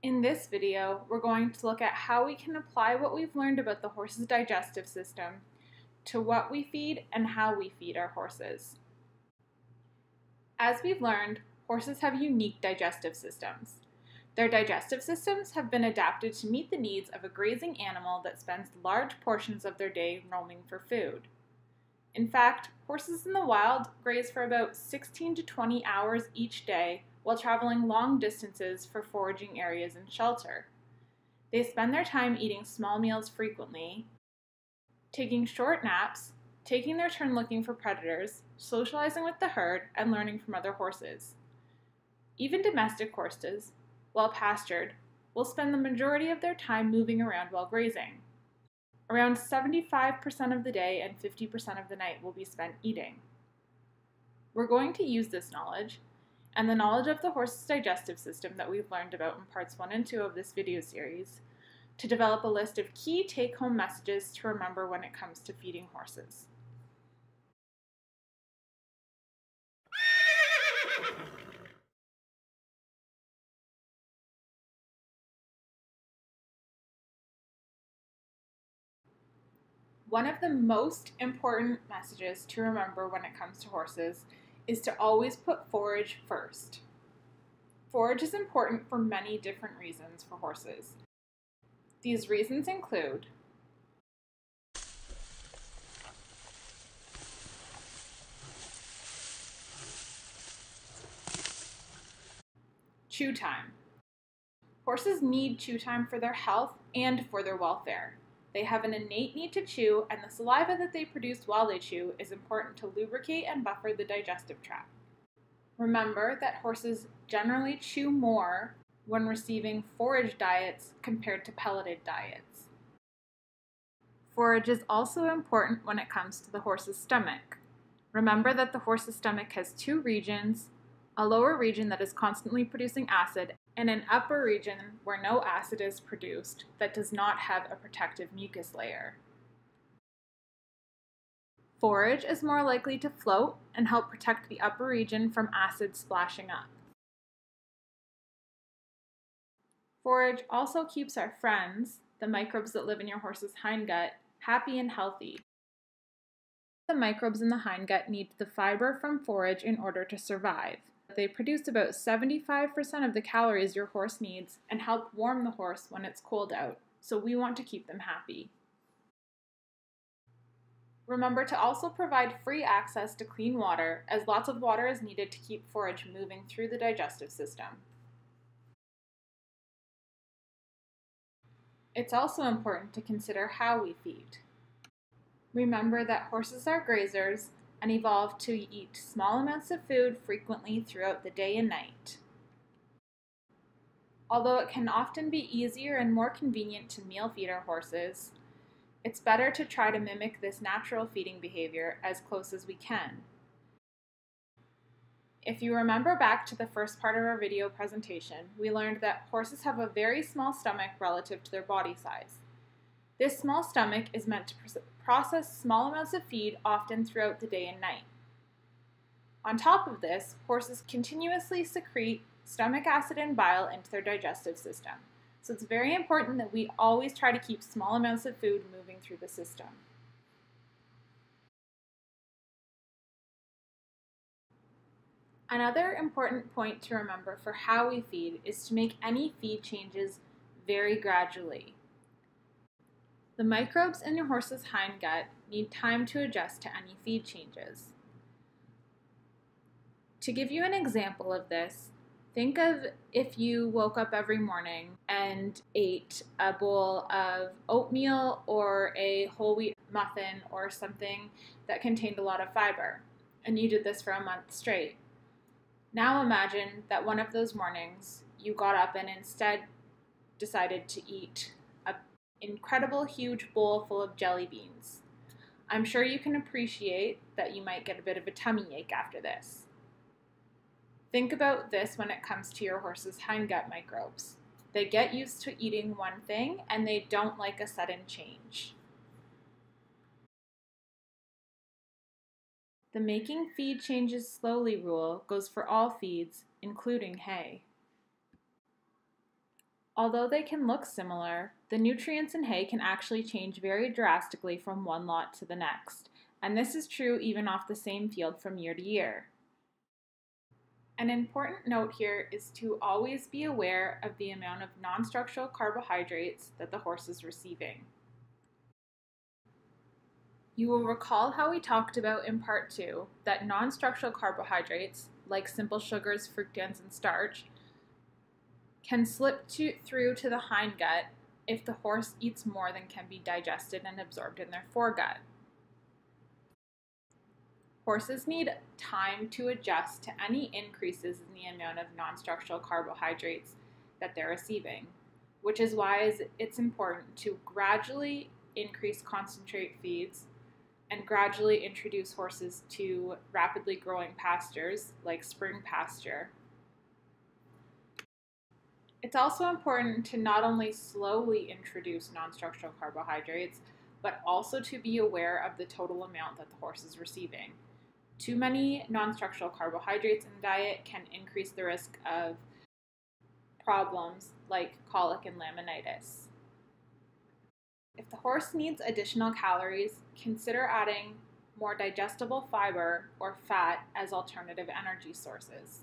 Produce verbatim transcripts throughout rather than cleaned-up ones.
In this video, we're going to look at how we can apply what we've learned about the horse's digestive system to what we feed and how we feed our horses. As we've learned, horses have unique digestive systems. Their digestive systems have been adapted to meet the needs of a grazing animal that spends large portions of their day roaming for food. In fact, horses in the wild graze for about sixteen to twenty hours each day while traveling long distances for foraging areas and shelter. They spend their time eating small meals frequently, taking short naps, taking their turn looking for predators, socializing with the herd, and learning from other horses. Even domestic horses, while pastured, will spend the majority of their time moving around while grazing. Around seventy-five percent of the day and fifty percent of the night will be spent eating. We're going to use this knowledge and the knowledge of the horse's digestive system that we've learned about in parts one and two of this video series to develop a list of key take-home messages to remember when it comes to feeding horses. One of the most important messages to remember when it comes to horses is to always put forage first. Forage is important for many different reasons for horses. These reasons include chew time. Horses need chew time for their health and for their welfare. They have an innate need to chew, and the saliva that they produce while they chew is important to lubricate and buffer the digestive tract. Remember that horses generally chew more when receiving forage diets compared to pelleted diets. Forage is also important when it comes to the horse's stomach. Remember that the horse's stomach has two regions, a lower region that is constantly producing acid and an upper region where no acid is produced that does not have a protective mucus layer. Forage is more likely to float and help protect the upper region from acid splashing up. Forage also keeps our friends, the microbes that live in your horse's hindgut, happy and healthy. The microbes in the hindgut need the fiber from forage in order to survive. They produce about seventy-five percent of the calories your horse needs and help warm the horse when it's cold out, so we want to keep them happy. Remember to also provide free access to clean water, as lots of water is needed to keep forage moving through the digestive system. It's also important to consider how we feed. Remember that horses are grazers and evolved to eat small amounts of food frequently throughout the day and night. Although it can often be easier and more convenient to meal feed our horses, it's better to try to mimic this natural feeding behavior as close as we can. If you remember back to the first part of our video presentation, we learned that horses have a very small stomach relative to their body size. This small stomach is meant to process small amounts of feed often throughout the day and night. On top of this, horses continuously secrete stomach acid and bile into their digestive system, so it's very important that we always try to keep small amounts of food moving through the system. Another important point to remember for how we feed is to make any feed changes very gradually. The microbes in your horse's hindgut need time to adjust to any feed changes. To give you an example of this, think of if you woke up every morning and ate a bowl of oatmeal or a whole wheat muffin or something that contained a lot of fiber, and you did this for a month straight. Now imagine that one of those mornings you got up and instead decided to eat incredible huge bowl full of jelly beans. I'm sure you can appreciate that you might get a bit of a tummy ache after this. Think about this when it comes to your horse's hindgut microbes. They get used to eating one thing and they don't like a sudden change. The making feed changes slowly rule goes for all feeds, including hay. Although they can look similar, the nutrients in hay can actually change very drastically from one lot to the next, and this is true even off the same field from year to year. An important note here is to always be aware of the amount of non-structural carbohydrates that the horse is receiving. You will recall how we talked about in part two that non-structural carbohydrates, like simple sugars, fructans, and starch, can slip to, through to the hindgut if the horse eats more than can be digested and absorbed in their foregut. Horses need time to adjust to any increases in the amount of non-structural carbohydrates that they're receiving, which is why it's important to gradually increase concentrate feeds and gradually introduce horses to rapidly growing pastures like spring pasture. It's also important to not only slowly introduce non-structural carbohydrates, but also to be aware of the total amount that the horse is receiving. Too many non-structural carbohydrates in diet can increase the risk of problems like colic and laminitis. If the horse needs additional calories, consider adding more digestible fiber or fat as alternative energy sources.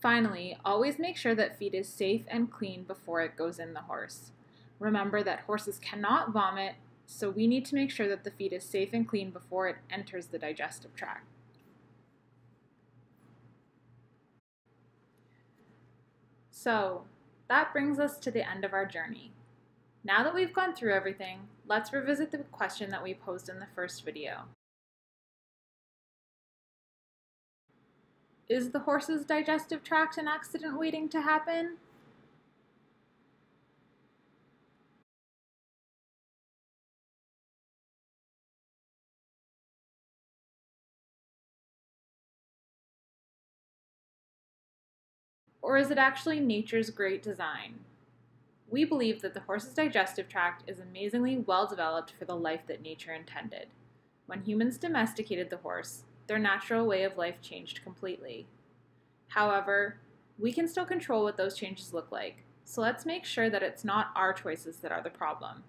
Finally, always make sure that feed is safe and clean before it goes in the horse. Remember that horses cannot vomit, so we need to make sure that the feed is safe and clean before it enters the digestive tract. So, that brings us to the end of our journey. Now that we've gone through everything, let's revisit the question that we posed in the first video. Is the horse's digestive tract an accident waiting to happen? Or is it actually nature's great design? We believe that the horse's digestive tract is amazingly well developed for the life that nature intended. When humans domesticated the horse, their natural way of life changed completely. However, we can still control what those changes look like, so let's make sure that it's not our choices that are the problem.